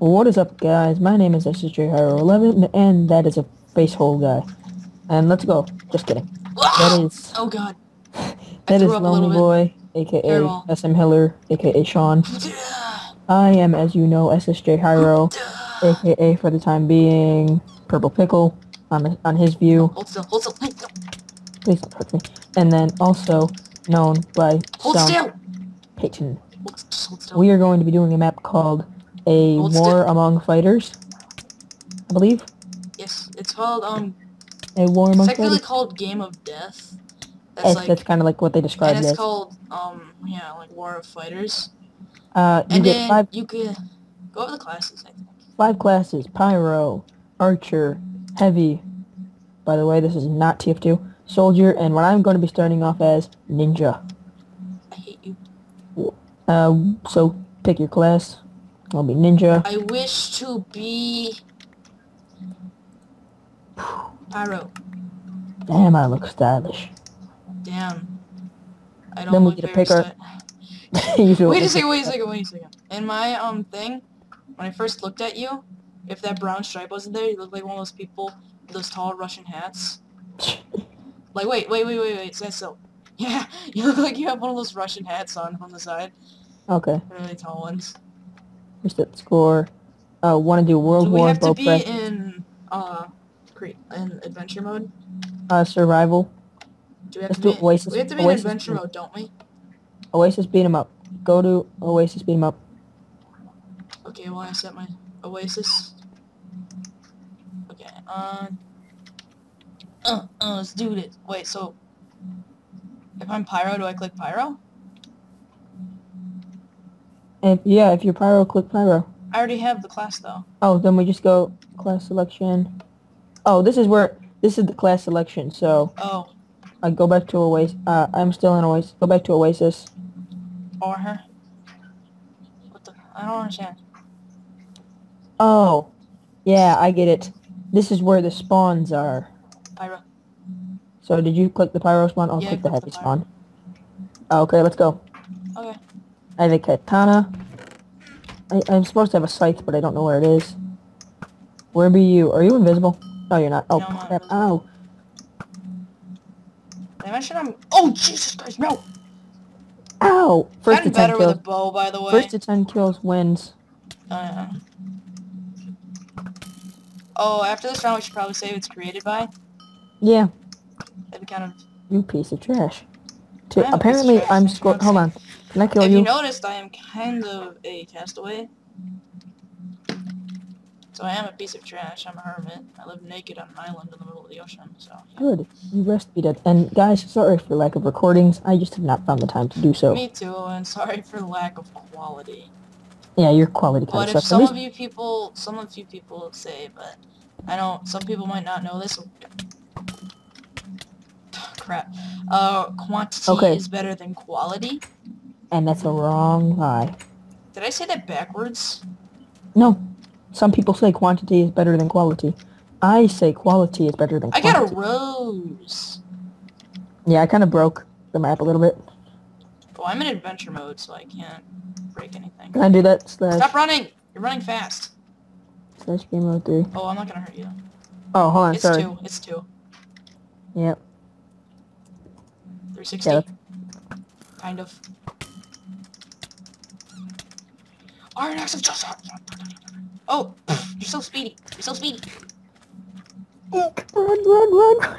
What is up, guys? My name is SSJ Hiro 11, and that is a face hole guy. And let's go. Just kidding. That is. Oh God. That is Lonely Boy, aka Paribol. SM Hiller, aka Sean. I am, as you know, SSJ Hiro, aka for the time being Purple Pickle on his view. Hold still. Hold still. Hold still. Please don't hurt me. And then also known by Peyton. We are going to be doing a map called. A War Among Fighters, I believe. Yes, it's called A War Among Fighters. It's technically called Game of Death. That's kind of like what they described. And it's called yeah, like War of Fighters. And then you could go over the classes. I think 5 classes: Pyro, Archer, Heavy. By the way, this is not TF2. Soldier, and what I'm going to be starting off as Ninja. I hate you. So pick your class. I'll be Ninja. I wish to be... Pyro. Damn, I look stylish. Damn. I don't look very stylish. Wait a second. In my thing, when I first looked at you, if that brown stripe wasn't there, you looked like one of those people with those tall Russian hats. Like, wait, stand still. Yeah, you look like you have one of those Russian hats on from the side. Okay. Really tall ones. First up, score. Want to do World War? Do we have to be in adventure mode? Survival. Let's do Oasis. We have to be Oasis in adventure mode, don't we? Oasis beat 'em up. Go to Oasis beat 'em up. Okay, well I set my Oasis. Okay. Let's do this. Wait, so if I'm Pyro, do I click Pyro? Yeah, if you're Pyro, click Pyro. I already have the class, though. Oh, then we just go class selection. Oh, this is the class selection, so... Oh. I go back to Oasis. I'm still in Oasis. Go back to Oasis. Or her. What the... I don't understand. Oh. Yeah, I get it. This is where the spawns are. Pyro. So did you click the Pyro spawn? I'll click the Heavy spawn. Okay, let's go. Okay. I have a katana. I'm supposed to have a scythe, but I don't know where it is. Where be you? Are you invisible? No, you're not. Oh, no, crap. Ow. I mentioned I'm... Oh, Jesus Christ, no! Ow! First to 10 kills. Better with a bow, by the way. First to 10 kills wins. Oh, after this round, we should probably say it's created by? Yeah. That'd be kind of... You piece of trash. Apparently, I'm scored. Hold on. Can I kill you? If you noticed, I am kind of a castaway. So I am a piece of trash. I'm a hermit. I live naked on an island in the middle of the ocean. So. Yeah. Good. You rest be dead. And guys, sorry for lack of recordings. I just have not found the time to do so. Me too. And sorry for lack of quality. Yeah, your quality kind of sucks. Some few people say, but I don't. Some people might not know this. Crap. Quantity is better than quality. And that's a wrong lie. Did I say that backwards? No. Some people say quantity is better than quality. I say quality is better than quantity. I got a rose. Yeah, I kind of broke the map a little bit. Well, I'm in adventure mode, so I can't break anything. Can I do that? Stop running! You're running fast. Slash game mode 3. Oh, I'm not gonna hurt you. Oh, hold on, it's sorry. It's two. Yep. 360. Yeah. Kind of. Iron Axe of Justice! Oh! You're so speedy! You're so speedy! Run, run, run!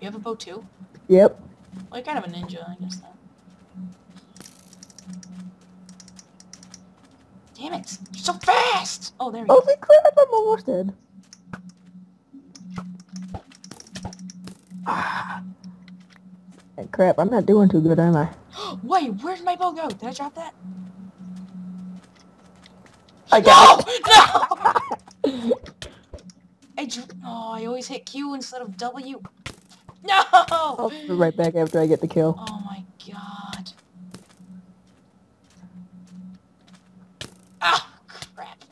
You have a bow too? Yep. Well, you're kind of a ninja, I guess, though. Damn it! You're so fast! Oh, there we go. Holy crap, I'm almost dead. Crap, I'm not doing too good, am I? Wait, where'd my bow go? Did I drop that? I got it. No! I always hit Q instead of W. No! I'll be right back after I get the kill. Oh my god. Ah! Crap.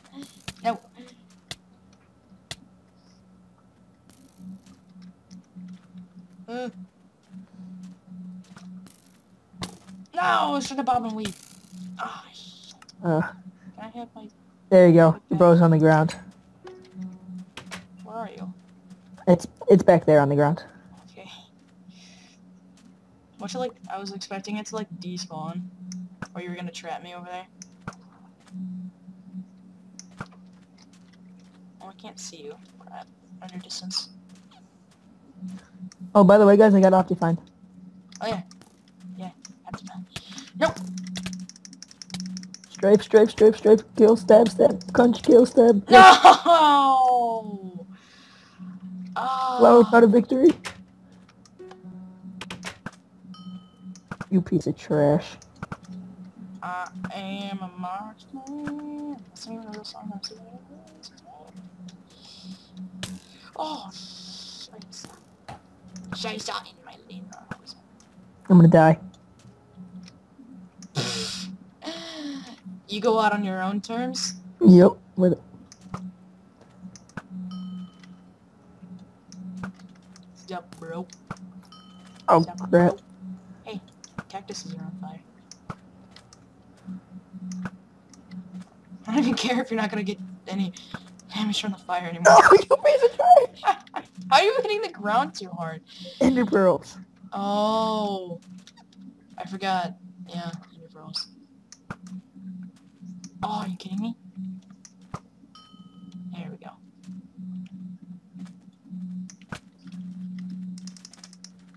No. No, I should have bombed and weave. Ah, shit. Can I have my... There you go. Okay. Your bro's on the ground. Where are you? It's back there on the ground. Okay. Which, like, I was expecting it to, like, despawn. Or you were gonna trap me over there. Oh, I can't see you. We're at under distance. Oh, by the way, guys, I got Optifine. Oh, yeah. Yeah, Optifine. Nope! Strafe, strafe, strafe, strafe, kill, stab, stab, crunch, kill, stab. No! Well, without a victory. You piece of trash. I am a marksman. That's not even a real song. Oh, Shaisa in my lane. I'm gonna die. You go out on your own terms? Yep, with it. Stop, bro. Oh, stop, bro. Crap. Hey, cactuses are on fire. I don't even care if you're not gonna get any damage from the fire anymore. No, you piece of trash! How are you hitting the ground too hard? Ender pearls. Oh, I forgot. Yeah, ender pearls. Oh, are you kidding me? There we go.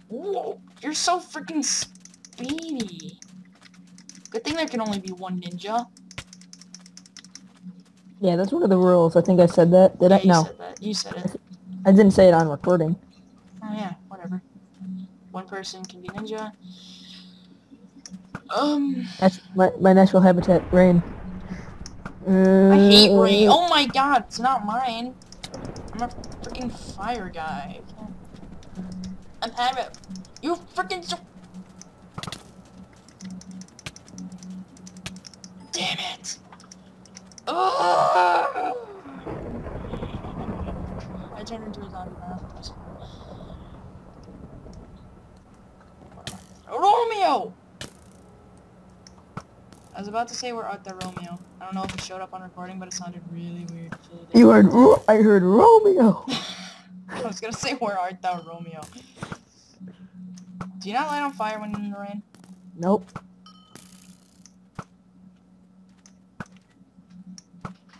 Whoa, you're so freaking speedy. Good thing there can only be one ninja. Yeah, that's one of the rules. I think I said that. Did I? No. You said that. You said it. I didn't say it on recording. Oh yeah, whatever. One person can be ninja. That's my natural habitat, rain. I hate rain. Oh my god, it's not mine. I'm a freaking fire guy. I'm having it. You freaking. Damn it. Oh! I turned into a zombie now. ROMEO! I was about to say we're out there, ROMEO. I don't know if it showed up on recording, but it sounded really weird. You heard I heard ROMEO! I was gonna say, where art thou, ROMEO? Do you not light on fire when in the rain? Nope.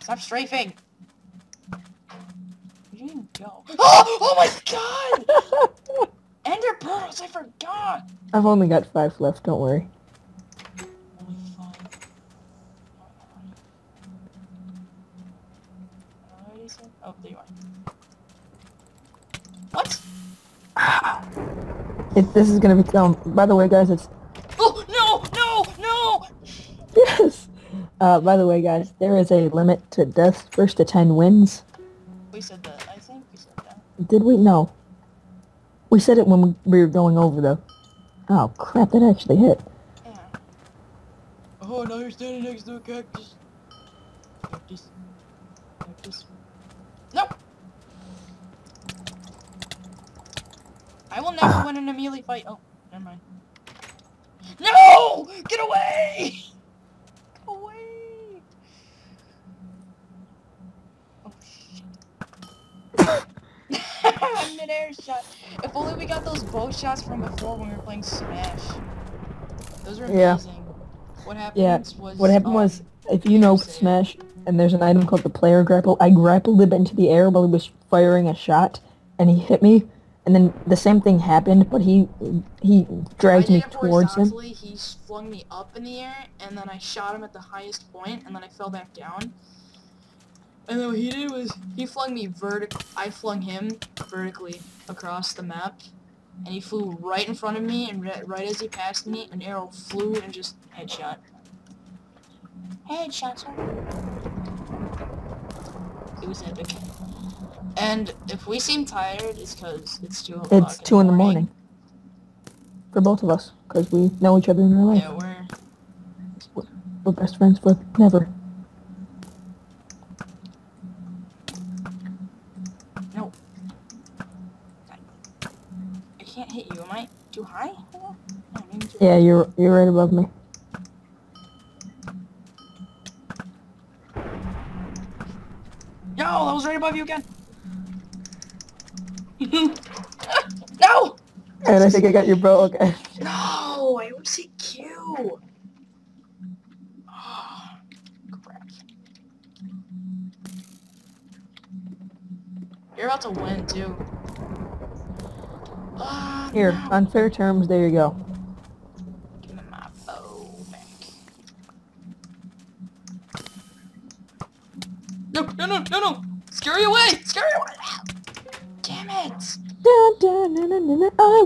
Stop strafing! You didn't go. Oh my god! Ender pearls, I forgot! I've only got 5 left, don't worry. Only 5. Oh, there you are. What? This is gonna be dumb. By the way, guys, it's... Oh, no! Yes! By the way, guys, there is a limit to death. First to 10 wins. We said that. I think we said that. Did we? No. We said it when we were going over, though. Oh, crap, that actually hit. Yeah. Oh, now you're standing next to a cactus. Cactus. Nope! I will never win an melee fight. Oh, never mind. No! Get away! Midair shot. If only we got those bow shots from before when we were playing Smash. Those were amazing. Yeah. What happened was, if you know Smash, and there's an item called the player grapple, I grappled him into the air while he was firing a shot, and he hit me, and then the same thing happened, but he dragged me towards him. He flung me up in the air, and then I shot him at the highest point, and then I fell back down. And then what he did was, he flung me I flung him vertically across the map, and he flew right in front of me, and right as he passed me, an arrow flew and just headshot. Headshot, sir. It was epic. And if we seem tired, it's because it's 2 o'clock. It's 2 in the morning. For both of us, because we know each other in real life. Yeah, we're best friends for never. Can't hit you, am I? Too high? Oh, Yeah, you're right above me. Yo, that was right above you again. No! And I think I got your bow, okay. No, I would say Q. Oh, crap. You're about to win, too. Oh, here, no. On fair terms, there you go. Give me my bow back. No, no, no, no, no! Scurry away! Scurry away! Damn it! I'm going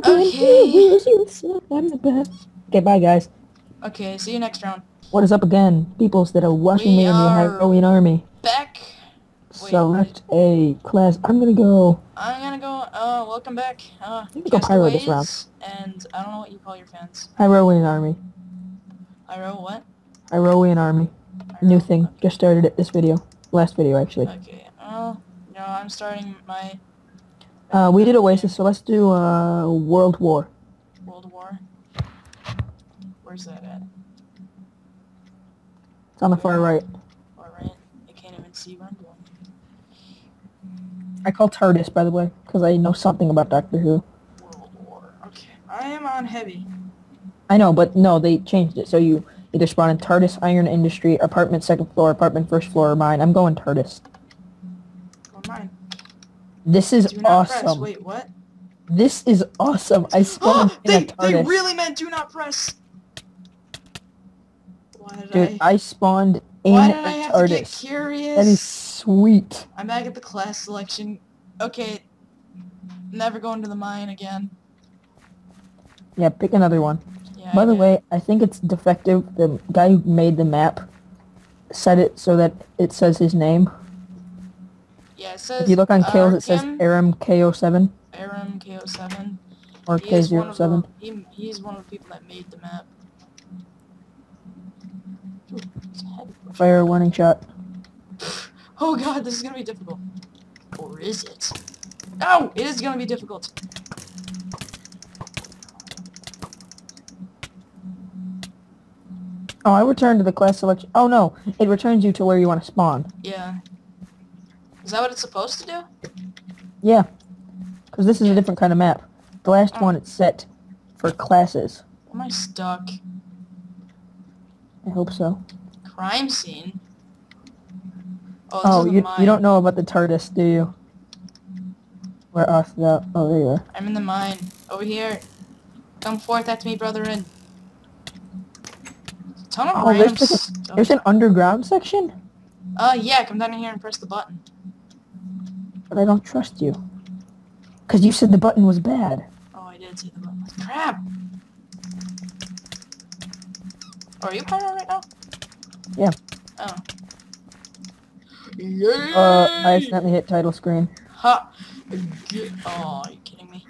to lose you, so I'm the best. Okay, bye guys. Okay, see you next round. What is up again, peoples that are watching me in the Heroian Army? Back. Wait, select a class. I'm gonna go. Welcome back. I'm gonna go pyro this round. And I don't know what you call your fans. Heroian Army. Hiro what? Heroian Army. New thing. Okay. Just started it. This video. Last video actually. Okay. No, I'm starting my. We did Oasis, so let's do, World War. World War? Where's that at? It's on the far right. Far right? I can't even see where I'm going. I call TARDIS, by the way, because I know something about Doctor Who. World War. Okay. I am on heavy. I know, but no, they changed it, so you either spawn in TARDIS, Iron Industry, apartment second floor, apartment first floor, or mine. I'm going TARDIS. Go mine. This is awesome. Press. Wait, what? This is awesome. I spawned in a TARDIS. They really meant do not press. Why did Dude, I spawned in a TARDIS. Why did I have to get curious? That is sweet. I'm back at the class selection. Okay. Never going to the mine again. Yeah, pick another one. Yeah, By the way, I think it's defective. The guy who made the map set it so that it says his name. Yeah, it says, if you look on kills, it says Aram KO7. Aram KO7. Or K07. He's one of the people that made the map. Fire warning shot. Oh god, this is gonna be difficult. Or is it? No! It is gonna be difficult. Oh, I returned to the class selection. Oh no, it returns you to where you want to spawn. Yeah. Is that what it's supposed to do? Yeah, because this is a different kind of map. The last one it's set for classes. Am I stuck? I hope so. Crime scene? Oh, you don't know about the TARDIS, do you? Where off the... Oh, there you are. I'm in the mine. Over here. Come forth at me, brethren. Ton of random stuff. There's an underground section? Yeah, come down in here and press the button. But I don't trust you. Because you said the button was bad. Oh, I did say the button was crap. Oh, are you pyro right now? Yeah. Oh. Yay! I accidentally hit title screen. Ha! Oh, are you kidding me?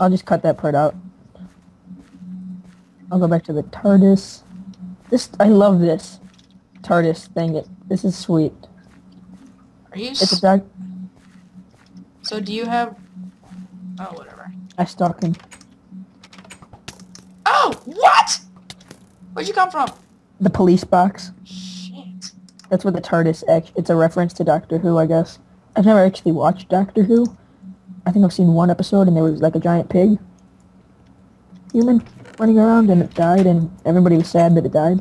I'll just cut that part out. I'll go back to the TARDIS. I love this TARDIS thing. This is sweet. Are you? It's a dog. So do you have... Oh, whatever. I stalked him. Oh! What?! Where'd you come from? The police box. Shit. That's what the TARDIS... It's a reference to Doctor Who, I guess. I've never actually watched Doctor Who. I think I've seen one episode and there was like a giant pig. Human running around and it died and everybody was sad that it died.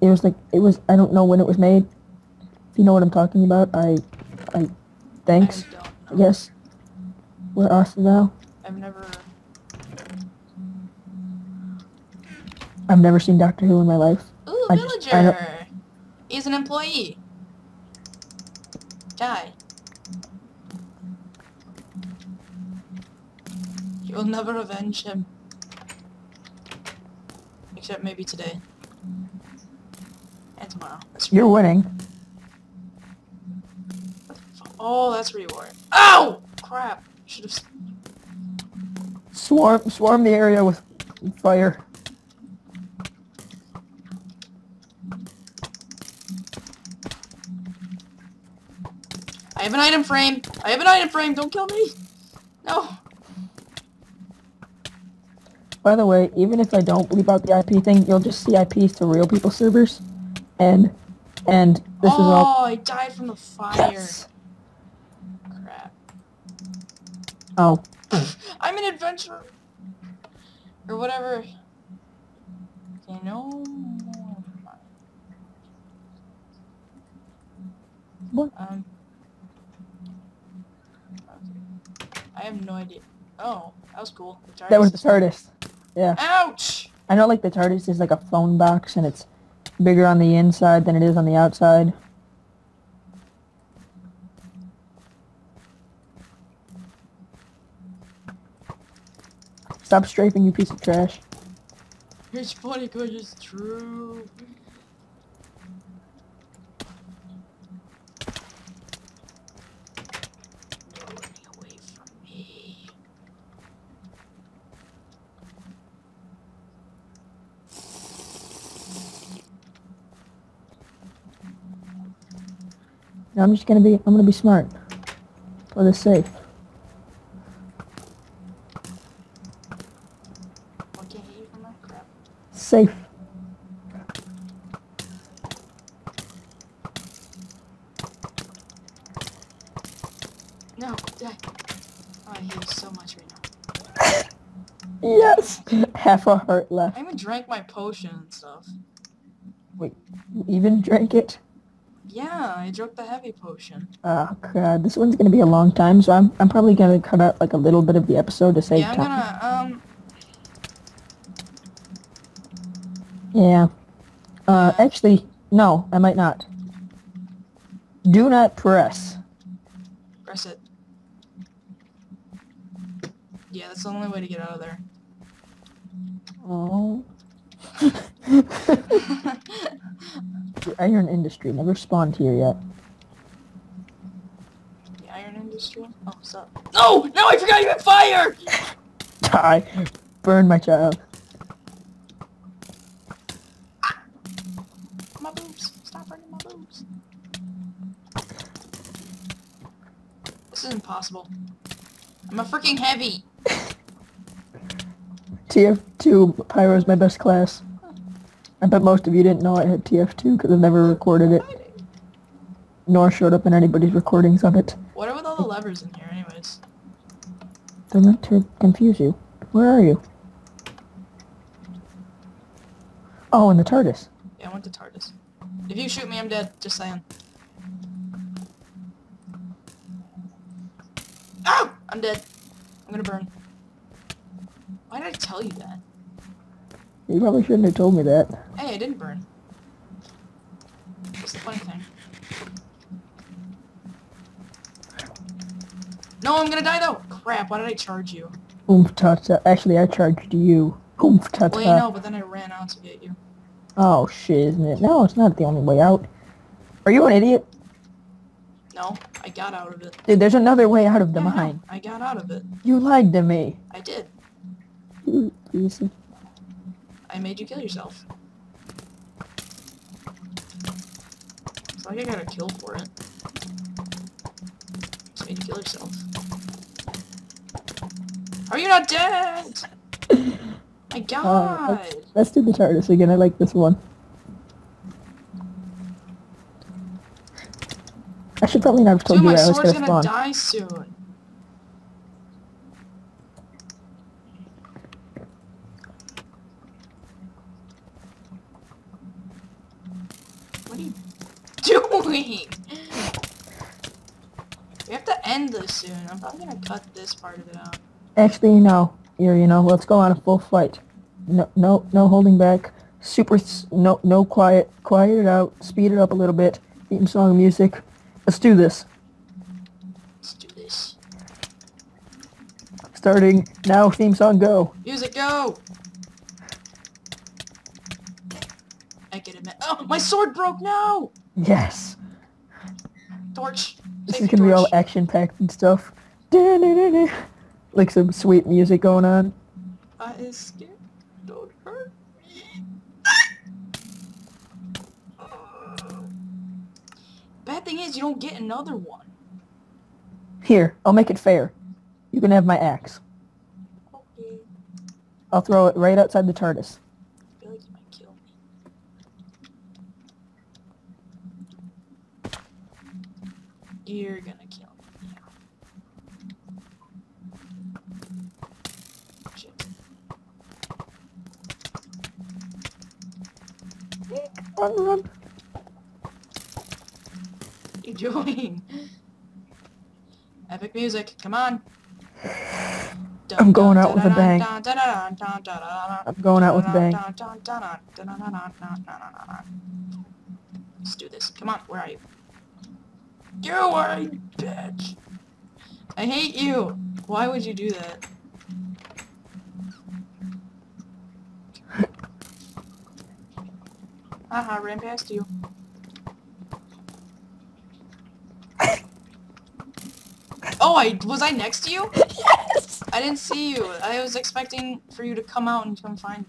It was like... It was... I don't know when it was made. If you know what I'm talking about, I thanks. Yes. We're awesome now. I've never seen Doctor Who in my life. Ooh, villager! He's an employee. Die. You'll never avenge him. Except maybe today. And tomorrow. You're winning. Oh, that's where you are. Ow! Crap. Should have... Swarm the area with fire. I have an item frame. I have an item frame. Don't kill me. No. By the way, even if I don't bleep out the IP thing, you'll just see IPs to real people's servers. And this is all... Oh, I died from the fire. Yes. Crap. Oh. I'm an adventurer. Or whatever. Okay, no more. What? Okay. I have no idea. Oh, that was cool. The TARDIS. That was the TARDIS. Yeah. Ouch! I know, like, the TARDIS is like a phone box, and it's bigger on the inside than it is on the outside. Stop strafing, you piece of trash. It's funny because it's true. Now I'm just gonna be smart. For the safe. Okay, from that crap. Safe. No, die. Oh, I hate you so much right now. Yes! Half a heart left. I even drank my potion and stuff. Wait, you even drank it? Yeah, I drank the heavy potion. Oh god, this one's gonna be a long time, so I'm probably gonna cut out like a little bit of the episode to save time. Yeah, I'm gonna actually, no, I might not. Do not press. Press it. Yeah, that's the only way to get out of there. Oh. The iron industry never spawned here yet. The iron industry? Oh, what's up? No! No, I forgot you had fire! Die. Burn, my child. Ah. My boobs. Stop burning my boobs. This is impossible. I'm a freaking heavy. TF2 Pyro is my best class. I bet most of you didn't know I had TF2 because I've never recorded it, nor showed up in anybody's recordings of it. What are with all the levers in here, anyways? They're meant to confuse you. Where are you? Oh, in the TARDIS. Yeah, I went to TARDIS. If you shoot me, I'm dead. Just saying. Ow! I'm dead. I'm gonna burn. Why did I tell you that? You probably shouldn't have told me that. Hey, I didn't burn. That's the funny thing. No, I'm gonna die though! Crap, why did I charge you? Oomph tata. Actually, I charged you. Oomph tata. Well, you know, but then I ran out to get you. Oh, shit, isn't it? No, it's not the only way out. Are you an idiot? No, I got out of it. Dude, there's another way out of the mine. No, I got out of it. You lied to me. I did. You piece of... I made you kill yourself. It's like I got a kill for it. Just made you kill yourself. Are you not dead? My god! Let's do the TARDIS again, I like this one. I should probably not have told you that I was gonna spawn. Dude, my sword's gonna die soon. We have to end this soon. I'm probably gonna cut this part of it out. Actually, no. Here, you know, let's go on a full fight. No holding back. No quiet. Quiet it out. Speed it up a little bit. Theme song music. Let's do this. Let's do this. Starting now. Theme song go. Music go. I can admit. Oh, my sword broke. No. Yes. Torch. This is gonna be all action-packed and stuff. Like some sweet music going on. I is scared. Don't hurt me. Bad thing is you don't get another one. Here, I'll make it fair. You can have my axe. Okay. I'll throw it right outside the TARDIS. I feel like you might kill me. You're gonna kill me now. Shit. Run. What are you doing? Epic music, come on! I'm going out with a bang. I'm going out with a bang. Let's do this. Come on, where are you? You are a bitch! I hate you! Why would you do that? Haha, ran past you. Oh, was I next to you? Yes! I didn't see you. I was expecting for you to come out and come find me.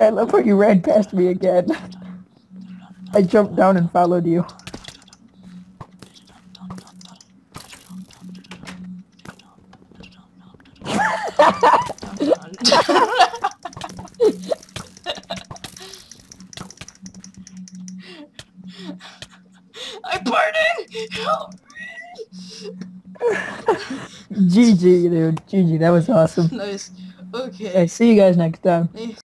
I love how you ran past me again. I jumped down and followed you. GG, dude. GG, that was awesome. Nice. Okay. Okay, see you guys next time.